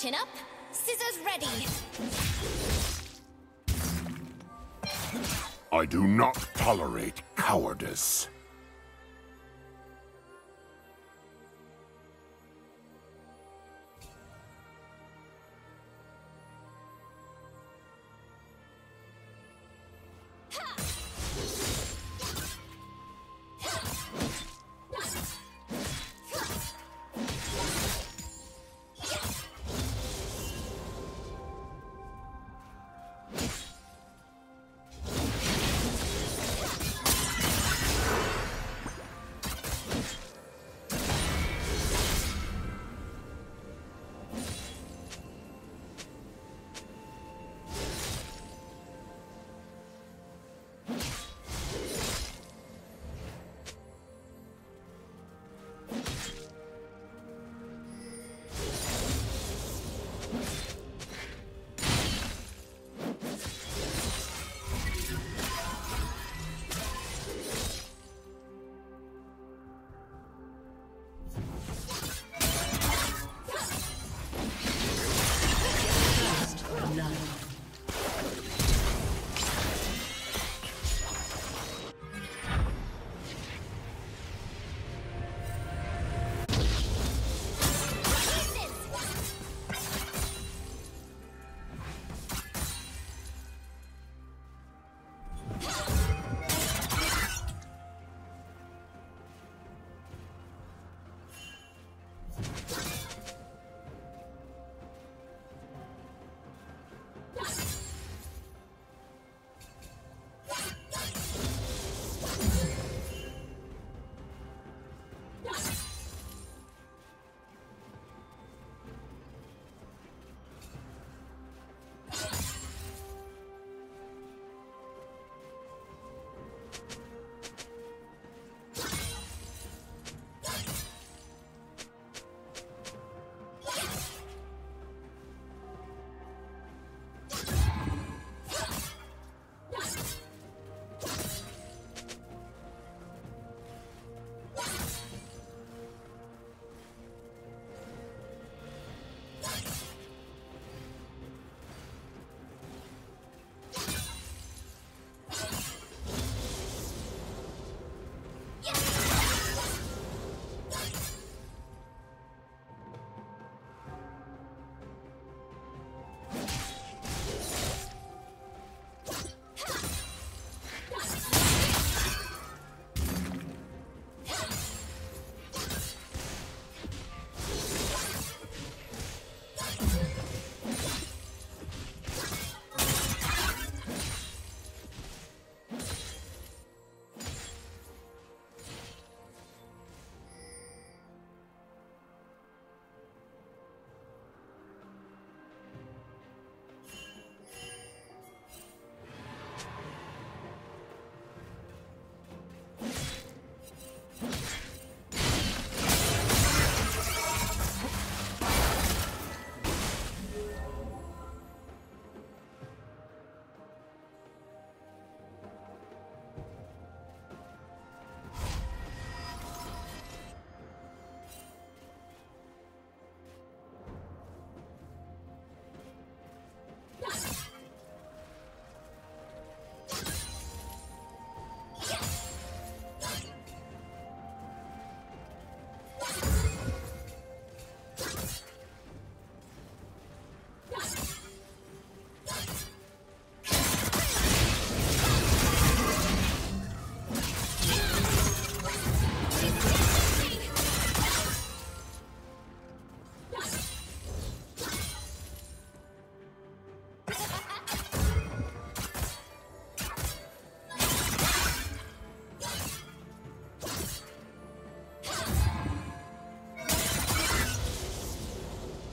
Chin up, scissors ready. I do not tolerate cowardice.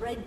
Red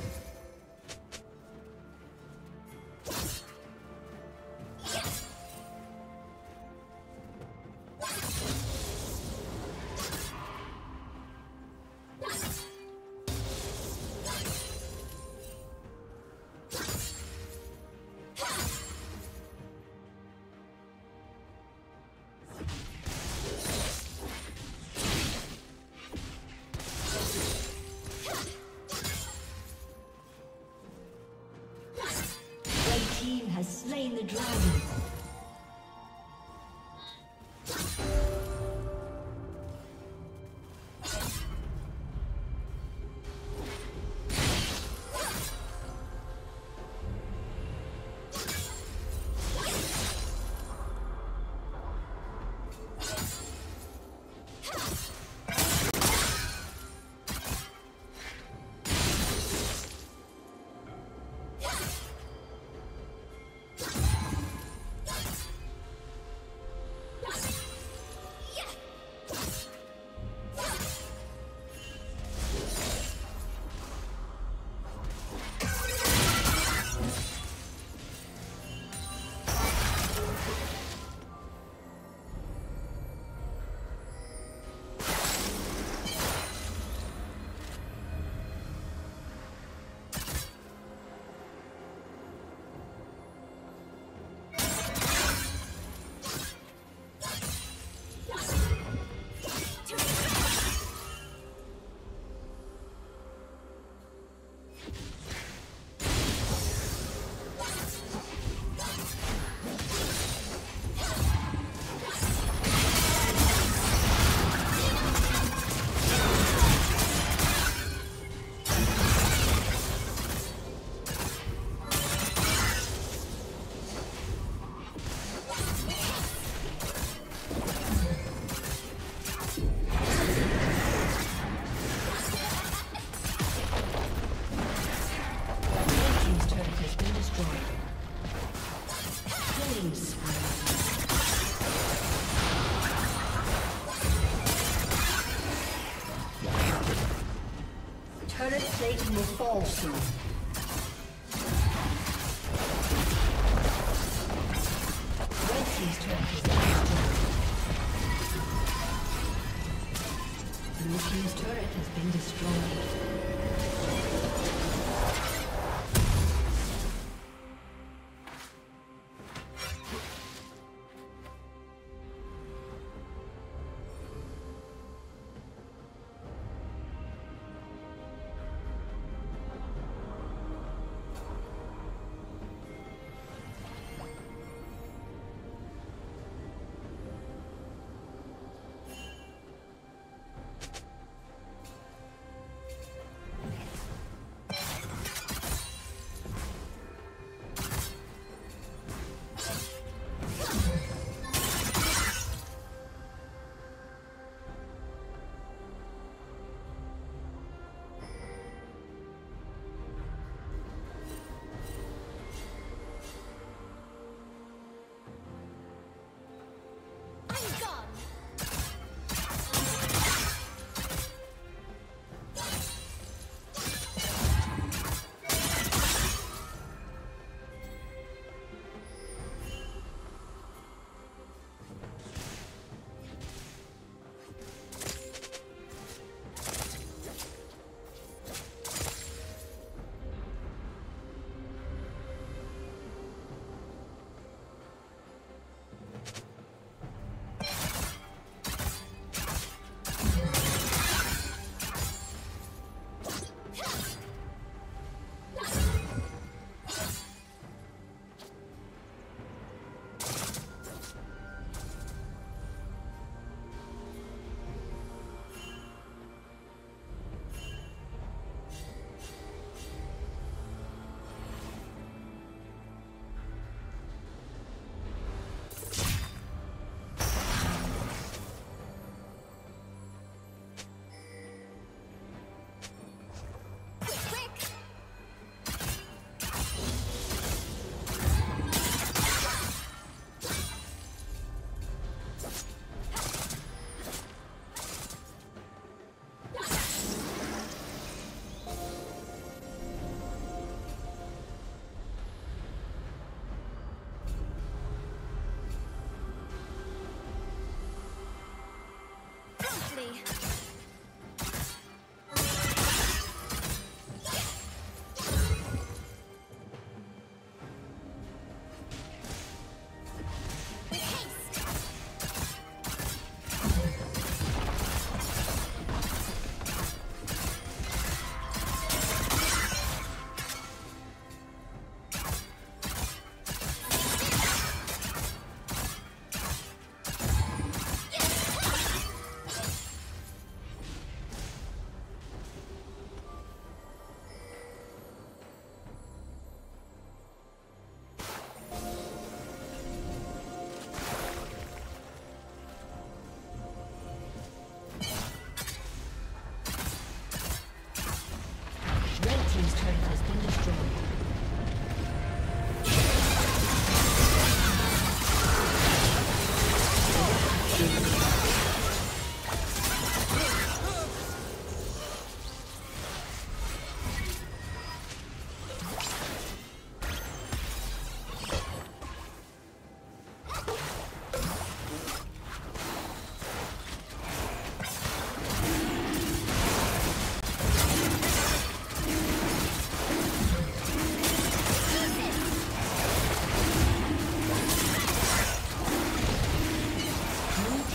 Dragon. Turret plating will fall soon. Red Team's turret is destroyed. Blue Team's turret has been destroyed.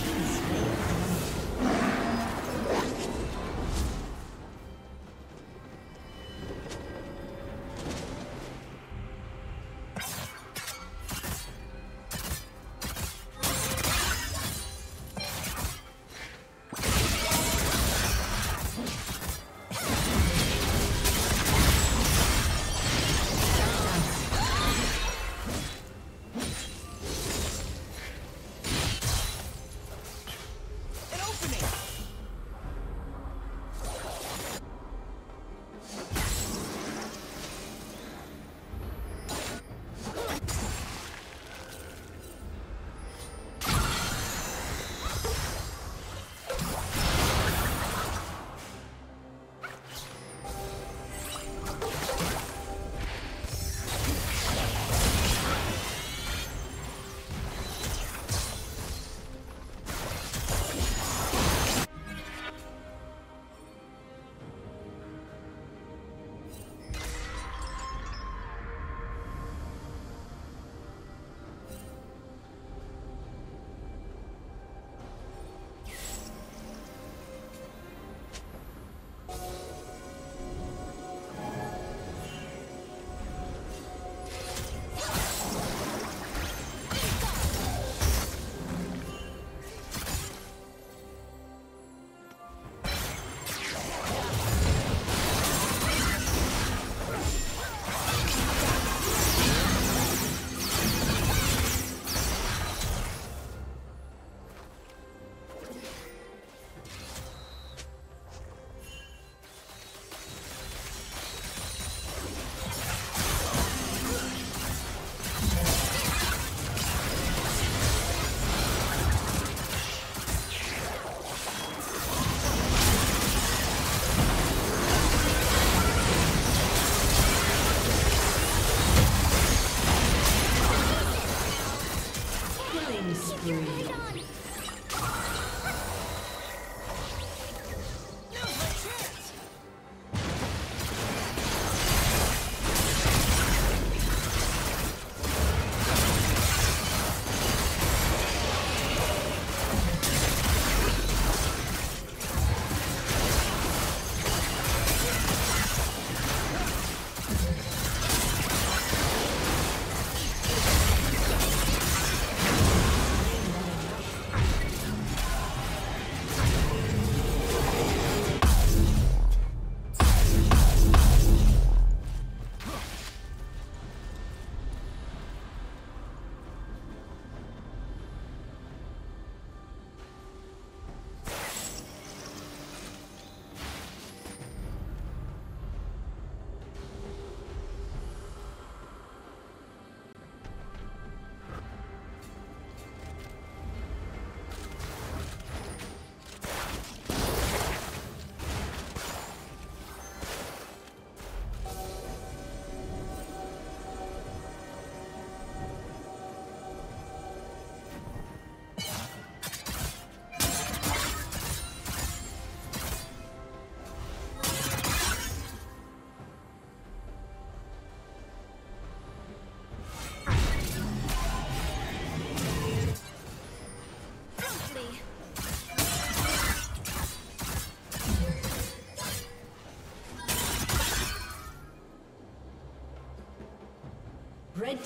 Peace.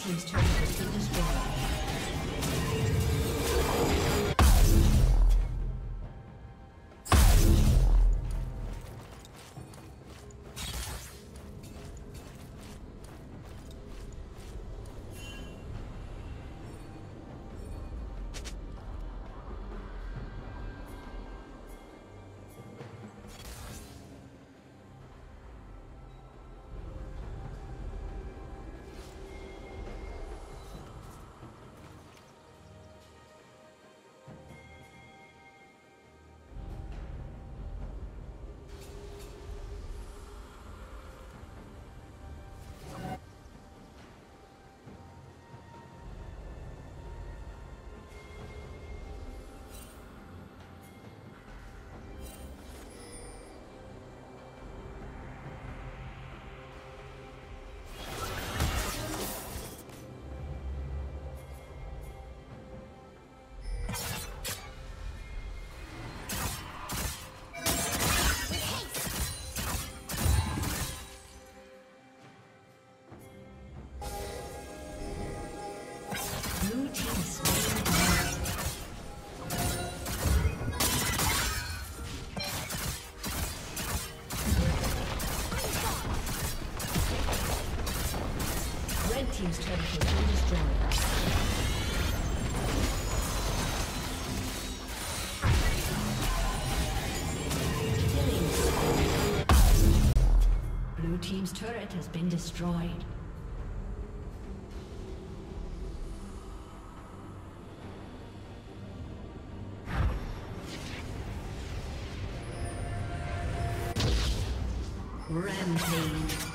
team's turret has been destroyed. Team's turret has been destroyed. Killing spree. Blue team's turret has been destroyed. Rampage.